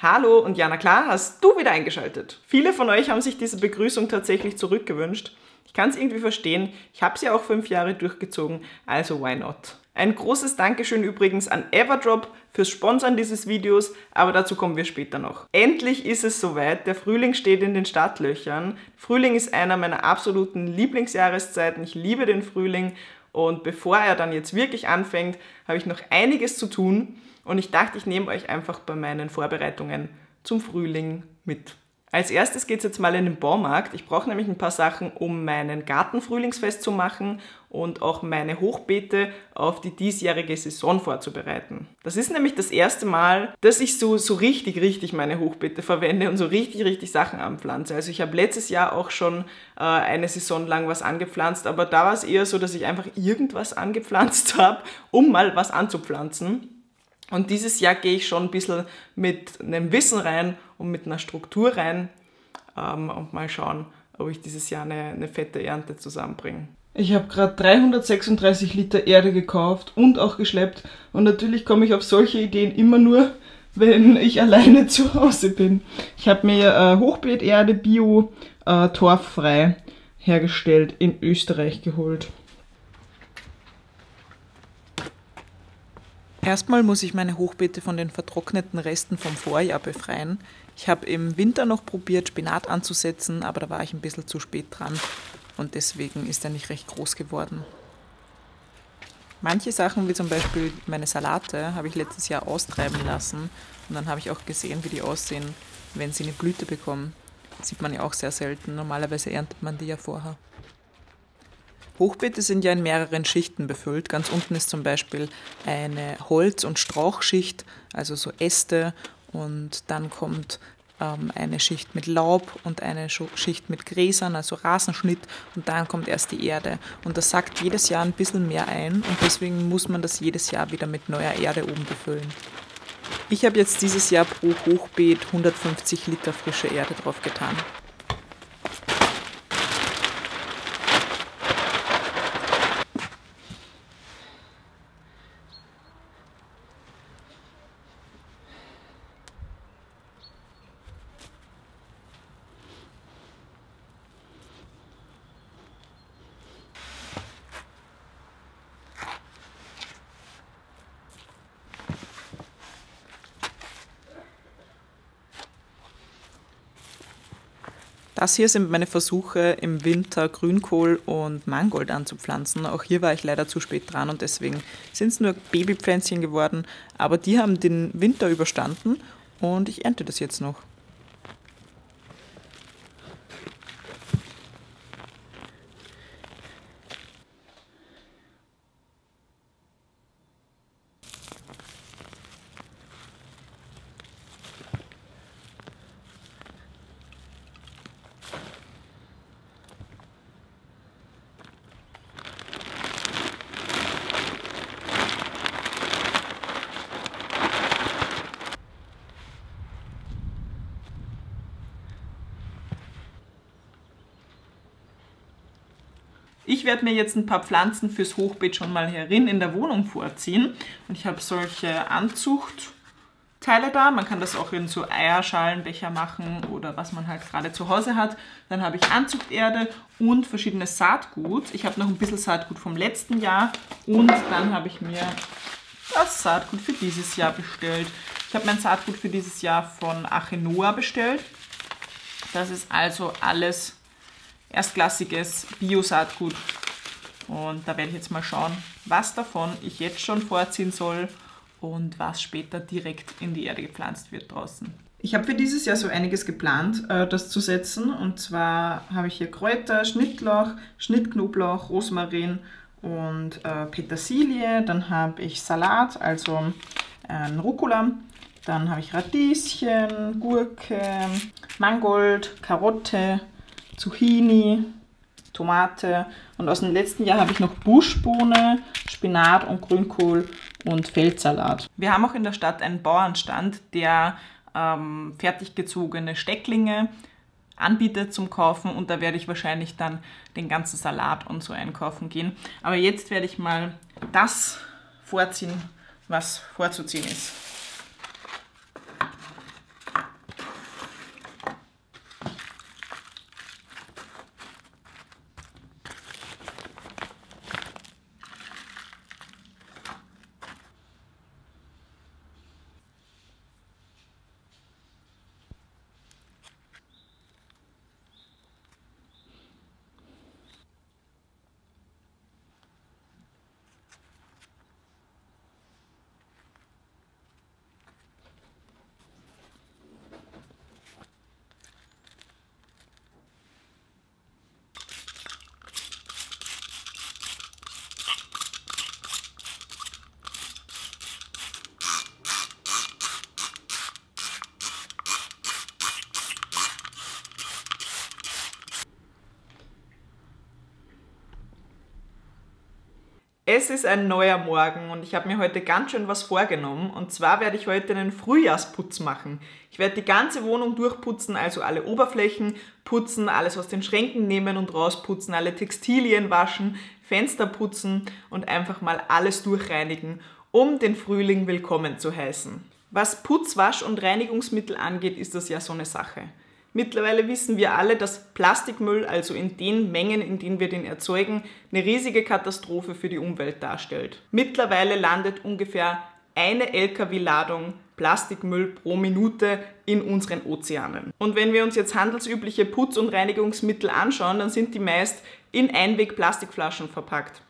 Hallo und JANAklar, hast du wieder eingeschaltet? Viele von euch haben sich diese Begrüßung tatsächlich zurückgewünscht. Ich kann es irgendwie verstehen, ich habe sie auch 5 Jahre durchgezogen, also why not? Ein großes Dankeschön übrigens an Everdrop fürs Sponsoren dieses Videos, aber dazu kommen wir später noch. Endlich ist es soweit, der Frühling steht in den Startlöchern. Frühling ist einer meiner absoluten Lieblingsjahreszeiten, ich liebe den Frühling und bevor er dann jetzt wirklich anfängt, habe ich noch einiges zu tun und ich dachte, ich nehme euch einfach bei meinen Vorbereitungen zum Frühling mit. Als erstes geht es jetzt mal in den Baumarkt. Ich brauche nämlich ein paar Sachen, um meinen Garten frühlingsfest zu machen und auch meine Hochbeete auf die diesjährige Saison vorzubereiten. Das ist nämlich das erste Mal, dass ich so richtig meine Hochbeete verwende und so richtig Sachen anpflanze. Also ich habe letztes Jahr auch schon eine Saison lang was angepflanzt, aber da war es eher so, dass ich einfach irgendwas angepflanzt habe, um mal was anzupflanzen. Und dieses Jahr gehe ich schon ein bisschen mit einem Wissen rein und mit einer Struktur rein und mal schauen, ob ich dieses Jahr eine fette Ernte zusammenbringe. Ich habe gerade 336 Liter Erde gekauft und auch geschleppt und natürlich komme ich auf solche Ideen immer nur, wenn ich alleine zu Hause bin. Ich habe mir Hochbeeterde bio torffrei hergestellt, in Österreich geholt. Erstmal muss ich meine Hochbeete von den vertrockneten Resten vom Vorjahr befreien. Ich habe im Winter noch probiert, Spinat anzusetzen, aber da war ich ein bisschen zu spät dran und deswegen ist er nicht recht groß geworden. Manche Sachen, wie zum Beispiel meine Salate, habe ich letztes Jahr austreiben lassen und dann habe ich auch gesehen, wie die aussehen, wenn sie eine Blüte bekommen. Das sieht man ja auch sehr selten, normalerweise erntet man die ja vorher. Hochbeete sind ja in mehreren Schichten befüllt. Ganz unten ist zum Beispiel eine Holz- und Strauchschicht, also so Äste. Und dann kommt eine Schicht mit Laub und eine Schicht mit Gräsern, also Rasenschnitt. Und dann kommt erst die Erde. Und das sackt jedes Jahr ein bisschen mehr ein. Und deswegen muss man das jedes Jahr wieder mit neuer Erde oben befüllen. Ich habe jetzt dieses Jahr pro Hochbeet 150 Liter frische Erde drauf getan. Das hier sind meine Versuche, im Winter Grünkohl und Mangold anzupflanzen. Auch hier war ich leider zu spät dran und deswegen sind es nur Babypflänzchen geworden. Aber die haben den Winter überstanden und ich ernte das jetzt noch. Ich werde mir jetzt ein paar Pflanzen fürs Hochbeet schon mal herin in der Wohnung vorziehen. Und ich habe solche Anzuchtteile da. Man kann das auch in so Eierschalenbecher machen oder was man halt gerade zu Hause hat. Dann habe ich Anzuchterde und verschiedenes Saatgut. Ich habe noch ein bisschen Saatgut vom letzten Jahr. Und dann habe ich mir das Saatgut für dieses Jahr bestellt. Ich habe mein Saatgut für dieses Jahr von Achenoa bestellt. Das ist also alles erstklassiges Bio-Saatgut und da werde ich jetzt mal schauen, was davon ich jetzt schon vorziehen soll und was später direkt in die Erde gepflanzt wird draußen. Ich habe für dieses Jahr so einiges geplant, das zu setzen, und zwar habe ich hier Kräuter, Schnittlauch, Schnittknoblauch, Rosmarin und Petersilie, dann habe ich Salat, also Rucola, dann habe ich Radieschen, Gurke, Mangold, Karotte, Zucchini, Tomate und aus dem letzten Jahr habe ich noch Buschbohne, Spinat und Grünkohl und Feldsalat. Wir haben auch in der Stadt einen Bauernstand, der fertig gezogene Stecklinge anbietet zum Kaufen und da werde ich wahrscheinlich dann den ganzen Salat und so einkaufen gehen. Aber jetzt werde ich mal das vorziehen, was vorzuziehen ist. Es ist ein neuer Morgen und ich habe mir heute ganz schön was vorgenommen. Und zwar werde ich heute einen Frühjahrsputz machen. Ich werde die ganze Wohnung durchputzen, also alle Oberflächen putzen, alles aus den Schränken nehmen und rausputzen, alle Textilien waschen, Fenster putzen und einfach mal alles durchreinigen, um den Frühling willkommen zu heißen. Was Putz-, Wasch- und Reinigungsmittel angeht, ist das ja so eine Sache. Mittlerweile wissen wir alle, dass Plastikmüll, also in den Mengen, in denen wir den erzeugen, eine riesige Katastrophe für die Umwelt darstellt. Mittlerweile landet ungefähr eine LKW-Ladung Plastikmüll pro Minute in unseren Ozeanen. Und wenn wir uns jetzt handelsübliche Putz- und Reinigungsmittel anschauen, dann sind die meist in Einweg-Plastikflaschen verpackt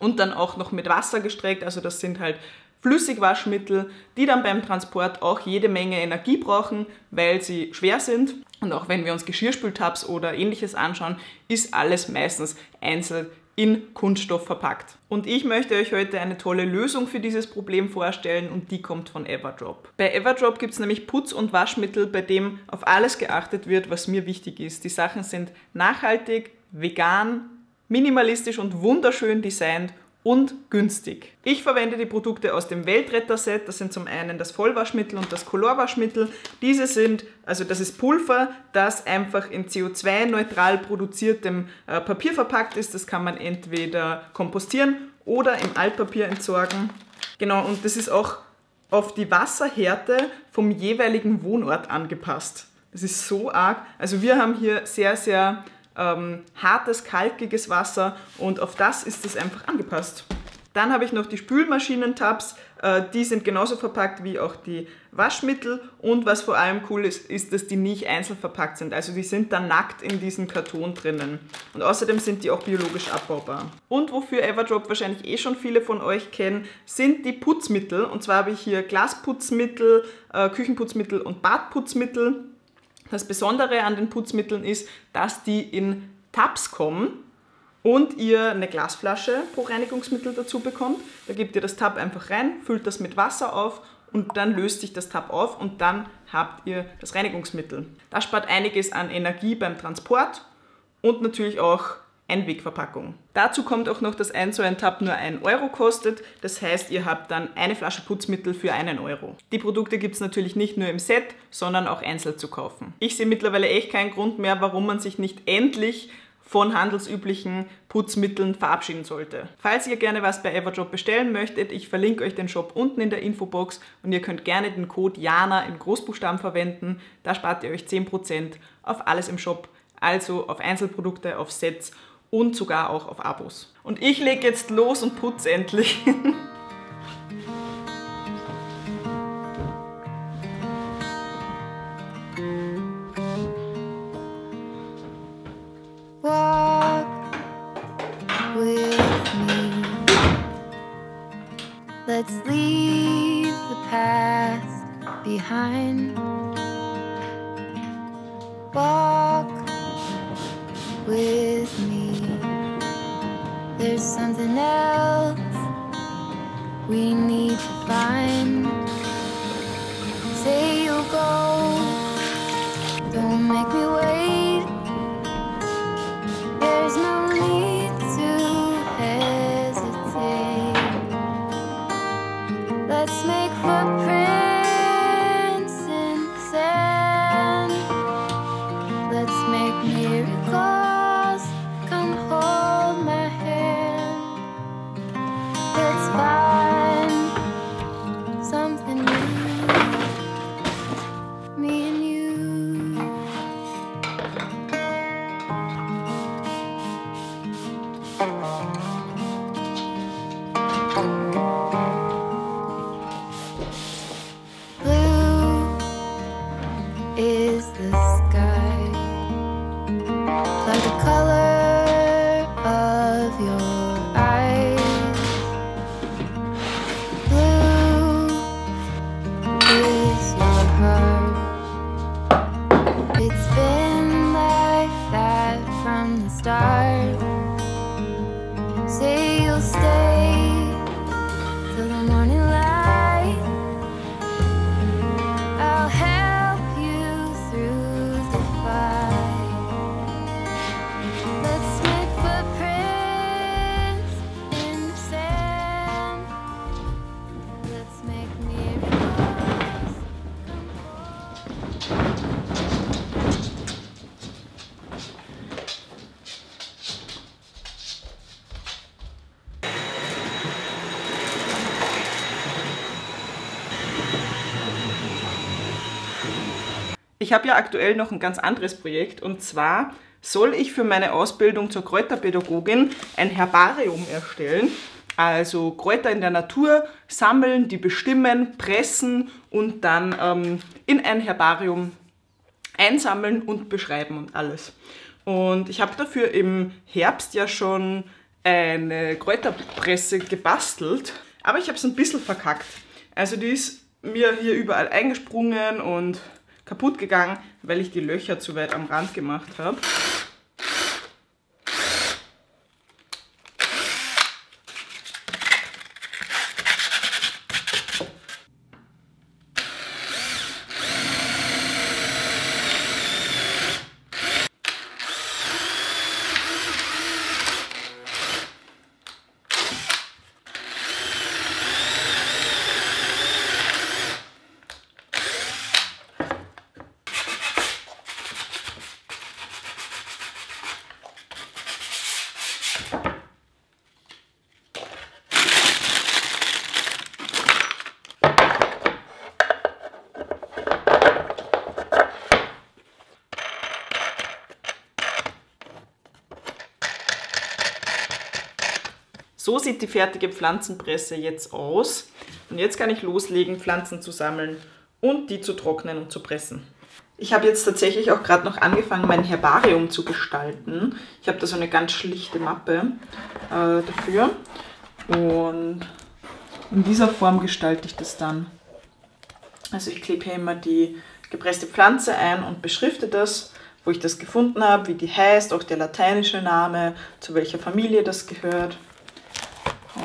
und dann auch noch mit Wasser gestreckt, also das sind halt Flüssigwaschmittel, die dann beim Transport auch jede Menge Energie brauchen, weil sie schwer sind. Und auch wenn wir uns Geschirrspültabs oder ähnliches anschauen, ist alles meistens einzeln in Kunststoff verpackt. Und ich möchte euch heute eine tolle Lösung für dieses Problem vorstellen und die kommt von Everdrop. Bei Everdrop gibt es nämlich Putz- und Waschmittel, bei dem auf alles geachtet wird, was mir wichtig ist. Die Sachen sind nachhaltig, vegan, minimalistisch und wunderschön designt und günstig. Ich verwende die Produkte aus dem Weltretter-Set. Das sind zum einen das Vollwaschmittel und das Colorwaschmittel. Diese sind, also das ist Pulver, das einfach in CO2-neutral produziertem Papier verpackt ist. Das kann man entweder kompostieren oder im Altpapier entsorgen. Genau, und das ist auch auf die Wasserhärte vom jeweiligen Wohnort angepasst. Das ist so arg. Also wir haben hier sehr, sehr hartes, kalkiges Wasser und auf das ist es einfach angepasst. Dann habe ich noch die Spülmaschinentabs, die sind genauso verpackt wie auch die Waschmittel und was vor allem cool ist, ist, dass die nicht einzeln verpackt sind, also die sind dann nackt in diesem Karton drinnen und außerdem sind die auch biologisch abbaubar. Und wofür Everdrop wahrscheinlich eh schon viele von euch kennen, sind die Putzmittel und zwar habe ich hier Glasputzmittel, Küchenputzmittel und Badputzmittel. Das Besondere an den Putzmitteln ist, dass die in Tabs kommen und ihr eine Glasflasche pro Reinigungsmittel dazu bekommt. Da gebt ihr das Tab einfach rein, füllt das mit Wasser auf und dann löst sich das Tab auf und dann habt ihr das Reinigungsmittel. Das spart einiges an Energie beim Transport und natürlich auch Einwegverpackung. Dazu kommt auch noch, dass so ein Tab nur 1 Euro kostet. Das heißt, ihr habt dann eine Flasche Putzmittel für 1 Euro. Die Produkte gibt es natürlich nicht nur im Set, sondern auch einzeln zu kaufen. Ich sehe mittlerweile echt keinen Grund mehr, warum man sich nicht endlich von handelsüblichen Putzmitteln verabschieden sollte. Falls ihr gerne was bei Everdrop bestellen möchtet, ich verlinke euch den Shop unten in der Infobox und ihr könnt gerne den Code JANA in Großbuchstaben verwenden. Da spart ihr euch 10% auf alles im Shop, also auf Einzelprodukte, auf Sets und sogar auch auf Abos. Und ich lege jetzt los und putze endlich. Walk with me. Let's leave the past behind. Walk with me. There's something else we need to find. Say you'll go, don't make me wait. There's no need to hesitate. Let's make footprints in the sand. Let's make miracles. Something new, me and you. Ich habe ja aktuell noch ein ganz anderes Projekt, und zwar soll ich für meine Ausbildung zur Kräuterpädagogin ein Herbarium erstellen. Also Kräuter in der Natur sammeln, die bestimmen, pressen und dann in ein Herbarium einsammeln und beschreiben und alles. Und ich habe dafür im Herbst ja schon eine Kräuterpresse gebastelt, aber ich habe es ein bisschen verkackt. Also die ist mir hier überall eingesprungen und kaputt gegangen, weil ich die Löcher zu weit am Rand gemacht habe. So sieht die fertige Pflanzenpresse jetzt aus. Und jetzt kann ich loslegen, Pflanzen zu sammeln und die zu trocknen und zu pressen. Ich habe jetzt tatsächlich auch gerade noch angefangen, mein Herbarium zu gestalten. Ich habe da so eine ganz schlichte Mappe dafür. Und in dieser Form gestalte ich das dann. Also ich klebe hier immer die gepresste Pflanze ein und beschrifte das, wo ich das gefunden habe, wie die heißt, auch der lateinische Name, zu welcher Familie das gehört.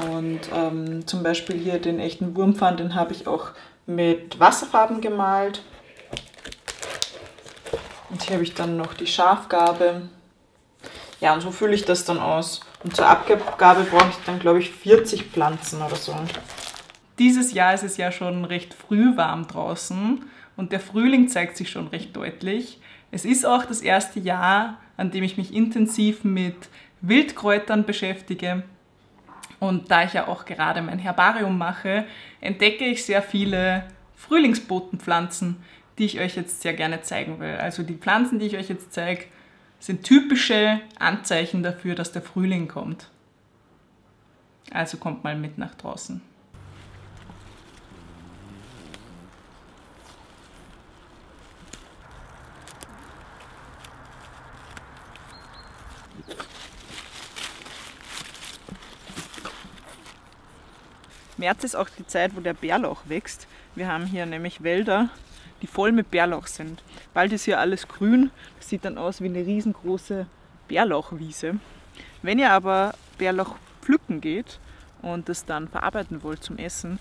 Und zum Beispiel hier den echten Wurmpfand, den habe ich auch mit Wasserfarben gemalt. Und hier habe ich dann noch die Schafgarbe. Ja, und so fülle ich das dann aus. Und zur Abgabe brauche ich dann, glaube ich, 40 Pflanzen oder so. Dieses Jahr ist es ja schon recht früh warm draußen und der Frühling zeigt sich schon recht deutlich. Es ist auch das erste Jahr, an dem ich mich intensiv mit Wildkräutern beschäftige. Und da ich ja auch gerade mein Herbarium mache, entdecke ich sehr viele Frühlingsbotenpflanzen, die ich euch jetzt sehr gerne zeigen will. Also die Pflanzen, die ich euch jetzt zeige, sind typische Anzeichen dafür, dass der Frühling kommt. Also kommt mal mit nach draußen. März ist auch die Zeit, wo der Bärlauch wächst. Wir haben hier nämlich Wälder, die voll mit Bärlauch sind. Bald ist hier alles grün, das sieht dann aus wie eine riesengroße Bärlauchwiese. Wenn ihr aber Bärlauch pflücken geht und das dann verarbeiten wollt zum Essen,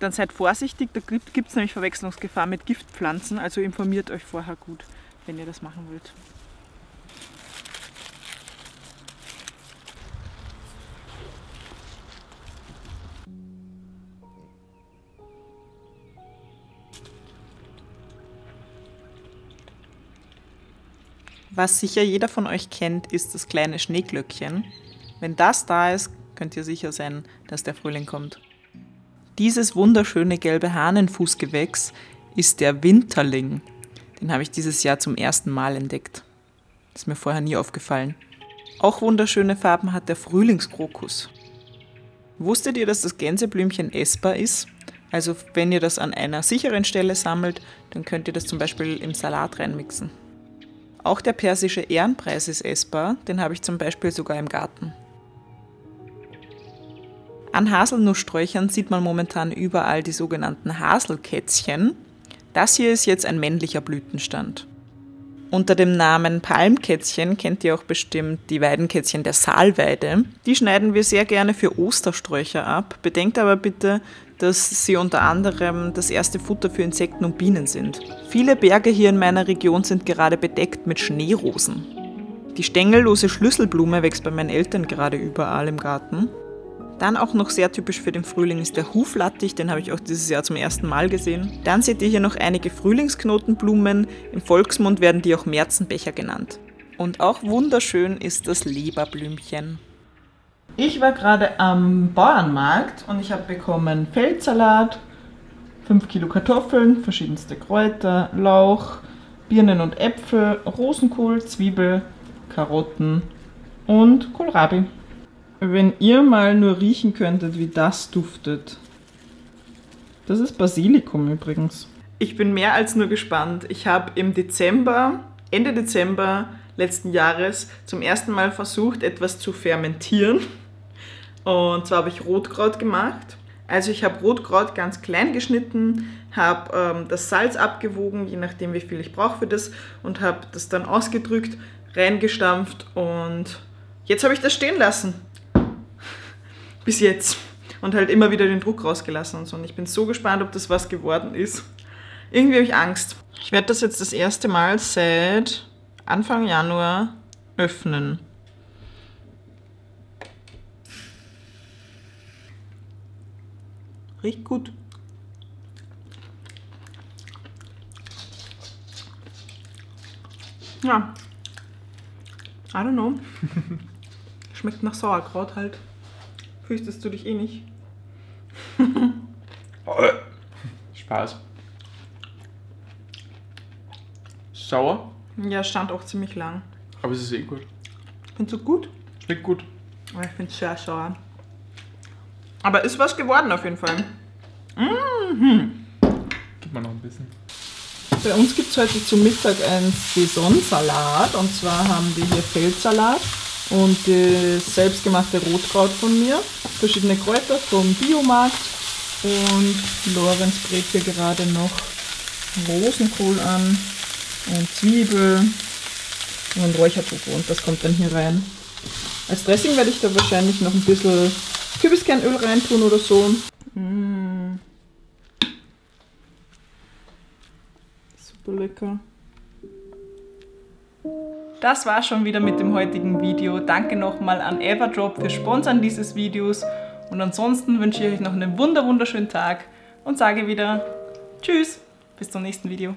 dann seid vorsichtig, da gibt es nämlich Verwechslungsgefahr mit Giftpflanzen, also informiert euch vorher gut, wenn ihr das machen wollt. Was sicher jeder von euch kennt, ist das kleine Schneeglöckchen. Wenn das da ist, könnt ihr sicher sein, dass der Frühling kommt. Dieses wunderschöne gelbe Hahnenfußgewächs ist der Winterling. Den habe ich dieses Jahr zum ersten Mal entdeckt. Das ist mir vorher nie aufgefallen. Auch wunderschöne Farben hat der Frühlingskrokus. Wusstet ihr, dass das Gänseblümchen essbar ist? Also wenn ihr das an einer sicheren Stelle sammelt, dann könnt ihr das zum Beispiel im Salat reinmixen. Auch der persische Ehrenpreis ist essbar, den habe ich zum Beispiel sogar im Garten. An Haselnusssträuchern sieht man momentan überall die sogenannten Haselkätzchen. Das hier ist jetzt ein männlicher Blütenstand. Unter dem Namen Palmkätzchen kennt ihr auch bestimmt die Weidenkätzchen der Saalweide. Die schneiden wir sehr gerne für Ostersträucher ab. Bedenkt aber bitte, dass sie unter anderem das erste Futter für Insekten und Bienen sind. Viele Berge hier in meiner Region sind gerade bedeckt mit Schneerosen. Die stängellose Schlüsselblume wächst bei meinen Eltern gerade überall im Garten. Dann auch noch sehr typisch für den Frühling ist der Huflattich, den habe ich auch dieses Jahr zum ersten Mal gesehen. Dann seht ihr hier noch einige Frühlingsknotenblumen, im Volksmund werden die auch Märzenbecher genannt. Und auch wunderschön ist das Leberblümchen. Ich war gerade am Bauernmarkt und ich habe bekommen Feldsalat, 5 Kilo Kartoffeln, verschiedenste Kräuter, Lauch, Birnen und Äpfel, Rosenkohl, Zwiebel, Karotten und Kohlrabi. Wenn ihr mal nur riechen könntet, wie das duftet. Das ist Basilikum übrigens. Ich bin mehr als nur gespannt. Ich habe im Dezember, Ende Dezember letzten Jahres zum ersten Mal versucht, etwas zu fermentieren. Und zwar habe ich Rotkraut gemacht. Also ich habe Rotkraut ganz klein geschnitten, habe das Salz abgewogen, je nachdem wie viel ich brauche für das, und habe das dann ausgedrückt, reingestampft und jetzt habe ich das stehen lassen. Bis jetzt. Und halt immer wieder den Druck rausgelassen und so. Und ich bin so gespannt, ob das was geworden ist. Irgendwie habe ich Angst. Ich werde das jetzt das erste Mal seit Anfang Januar öffnen. Riecht gut. Ja. I don't know. Schmeckt nach Sauerkraut halt. Fürchtest du dich eh nicht? Spaß. Sauer? Ja, stand auch ziemlich lang. Aber es ist eh gut. Findest du gut? Schmeckt gut. Ich finde es sehr sauer. Aber ist was geworden auf jeden Fall. Mhm. Gib mal noch ein bisschen. Bei uns gibt es heute zum Mittag einen Saisonsalat. Und zwar haben wir hier Feldsalat und das selbstgemachte Rotkraut von mir. Verschiedene Kräuter vom Biomarkt. Und Lorenz brät hier gerade noch Rosenkohl an und Zwiebel und Räuchertofu. Und das kommt dann hier rein. Als Dressing werde ich da wahrscheinlich noch ein bisschen Kürbiskernöl reintun oder so. Mm. Super lecker. Das war schon wieder mit dem heutigen Video. Danke nochmal an Everdrop für Sponsoren dieses Videos. Und ansonsten wünsche ich euch noch einen wunderschönen Tag und sage wieder Tschüss, bis zum nächsten Video.